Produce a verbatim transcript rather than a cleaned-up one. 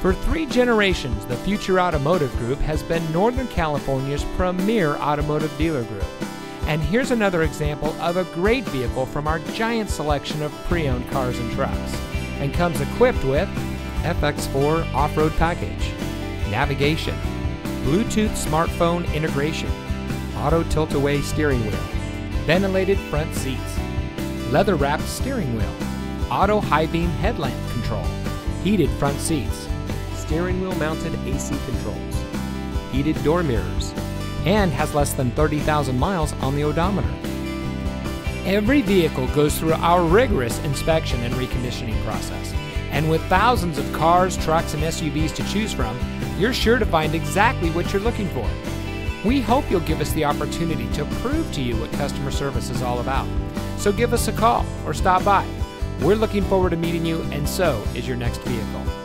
For three generations, the Future Automotive Group has been Northern California's premier automotive dealer group. And here's another example of a great vehicle from our giant selection of pre-owned cars and trucks, and comes equipped with F X four off-road package, navigation, Bluetooth smartphone integration, auto tilt-away steering wheel, ventilated front seats, leather-wrapped steering wheel, auto high-beam headlamp control, heated front seats, steering wheel mounted A C controls, heated door mirrors, and has less than thirty thousand miles on the odometer. Every vehicle goes through our rigorous inspection and reconditioning process, and with thousands of cars, trucks, and S U Vs to choose from, you're sure to find exactly what you're looking for. We hope you'll give us the opportunity to prove to you what customer service is all about. So give us a call or stop by. We're looking forward to meeting you, and so is your next vehicle.